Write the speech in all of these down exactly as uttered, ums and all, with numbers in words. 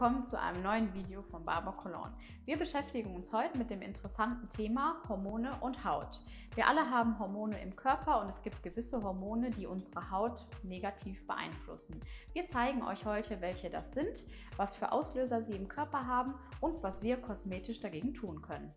Willkommen zu einem neuen Video von BABOR Cologne. Wir beschäftigen uns heute mit dem interessanten Thema Hormone und Haut. Wir alle haben Hormone im Körper und es gibt gewisse Hormone, die unsere Haut negativ beeinflussen. Wir zeigen euch heute, welche das sind, was für Auslöser sie im Körper haben und was wir kosmetisch dagegen tun können.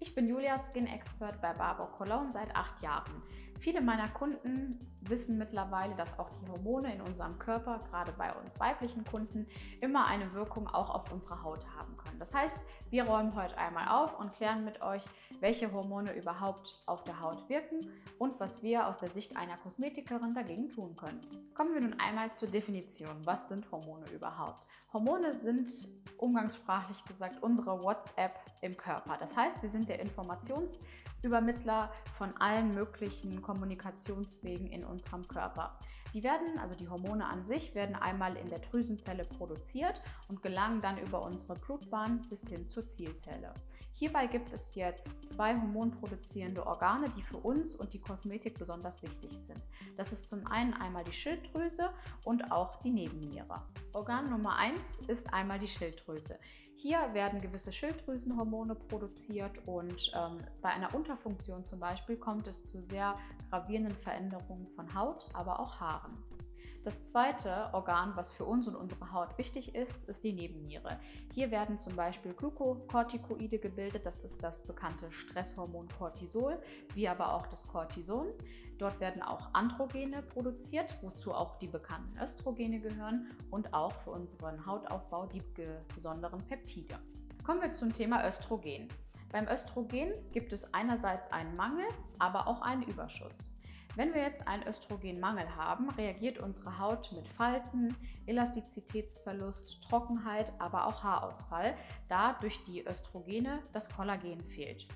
Ich bin Julia, Skin Expert bei BABOR Cologne seit acht Jahren. Viele meiner Kunden wissen mittlerweile, dass auch die Hormone in unserem Körper, gerade bei uns weiblichen Kunden, immer eine Wirkung auch auf unsere Haut haben können. Das heißt, wir räumen heute einmal auf und klären mit euch, welche Hormone überhaupt auf der Haut wirken und was wir aus der Sicht einer Kosmetikerin dagegen tun können. Kommen wir nun einmal zur Definition. Was sind Hormone überhaupt? Hormone sind, umgangssprachlich gesagt, unsere WhatsApp im Körper. Das heißt, sie sind der Informationsübermittler von allen möglichen Komponenten. Kommunikationswegen in unserem Körper. Die werden, also die Hormone an sich, werden einmal in der Drüsenzelle produziert und gelangen dann über unsere Blutbahn bis hin zur Zielzelle. Hierbei gibt es jetzt zwei hormonproduzierende Organe, die für uns und die Kosmetik besonders wichtig sind. Das ist zum einen einmal die Schilddrüse und auch die Nebenniere. Organ Nummer eins ist einmal die Schilddrüse. Hier werden gewisse Schilddrüsenhormone produziert und ähm, bei einer Unterfunktion zum Beispiel kommt es zu sehr gravierenden Veränderungen von Haut, aber auch Haaren. Das zweite Organ, was für uns und unsere Haut wichtig ist, ist die Nebenniere. Hier werden zum Beispiel Glukokortikoide gebildet, das ist das bekannte Stresshormon Cortisol, wie aber auch das Cortison. Dort werden auch Androgene produziert, wozu auch die bekannten Östrogene gehören und auch für unseren Hautaufbau die besonderen Peptide. Kommen wir zum Thema Östrogen. Beim Östrogen gibt es einerseits einen Mangel, aber auch einen Überschuss. Wenn wir jetzt einen Östrogenmangel haben, reagiert unsere Haut mit Falten, Elastizitätsverlust, Trockenheit, aber auch Haarausfall, da durch die Östrogene das Kollagen fehlt.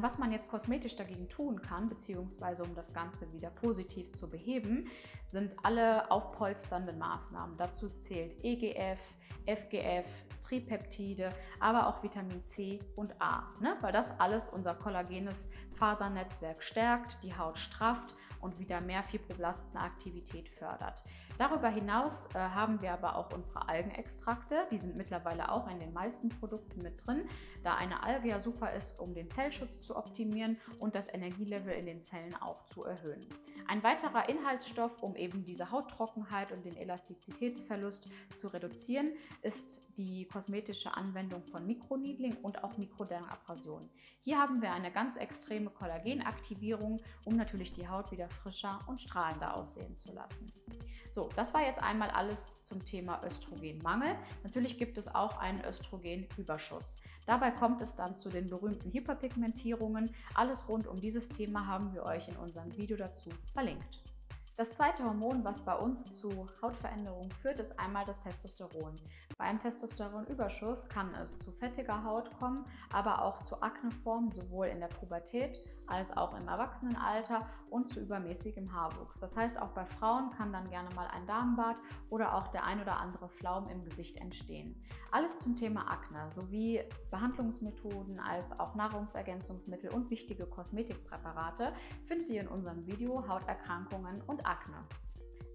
Was man jetzt kosmetisch dagegen tun kann, beziehungsweise um das Ganze wieder positiv zu beheben, sind alle aufpolsternden Maßnahmen. Dazu zählt E G F, F G F, Tripeptide, aber auch Vitamin C und A, ne? Weil das alles unser kollagenes Fasernetzwerk stärkt, die Haut strafft und wieder mehr Fibroblastenaktivität fördert. Darüber hinaus äh, haben wir aber auch unsere Algenextrakte, die sind mittlerweile auch in den meisten Produkten mit drin, da eine Alge ja super ist, um den Zellschutz zu optimieren und das Energielevel in den Zellen auch zu erhöhen. Ein weiterer Inhaltsstoff, um eben diese Hauttrockenheit und den Elastizitätsverlust zu reduzieren, ist die kosmetische Anwendung von Mikroniedling und auch Mikrodermabrasion. Hier haben wir eine ganz extreme Kollagenaktivierung, um natürlich die Haut wieder frischer und strahlender aussehen zu lassen. So, das war jetzt einmal alles zum Thema Östrogenmangel. Natürlich gibt es auch einen Östrogenüberschuss. Dabei kommt es dann zu den berühmten Hyperpigmentierungen. Alles rund um dieses Thema haben wir euch in unserem Video dazu verlinkt. Das zweite Hormon, was bei uns zu Hautveränderungen führt, ist einmal das Testosteron. Bei einem Testosteronüberschuss kann es zu fettiger Haut kommen, aber auch zu Akneformen, sowohl in der Pubertät als auch im Erwachsenenalter und zu übermäßigem Haarwuchs. Das heißt, auch bei Frauen kann dann gerne mal ein Damenbart oder auch der ein oder andere Flaum im Gesicht entstehen. Alles zum Thema Akne sowie Behandlungsmethoden als auch Nahrungsergänzungsmittel und wichtige Kosmetikpräparate findet ihr in unserem Video Hauterkrankungen und Akne.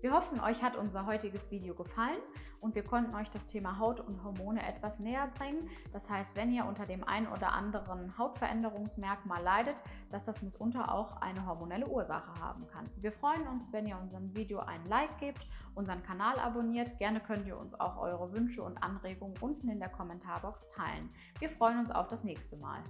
Wir hoffen, euch hat unser heutiges Video gefallen und wir konnten euch das Thema Haut und Hormone etwas näher bringen. Das heißt, wenn ihr unter dem einen oder anderen Hautveränderungsmerkmal leidet, dass das mitunter auch eine hormonelle Ursache haben kann. Wir freuen uns, wenn ihr unserem Video einen Like gebt, unseren Kanal abonniert. Gerne könnt ihr uns auch eure Wünsche und Anregungen unten in der Kommentarbox teilen. Wir freuen uns auf das nächste Mal.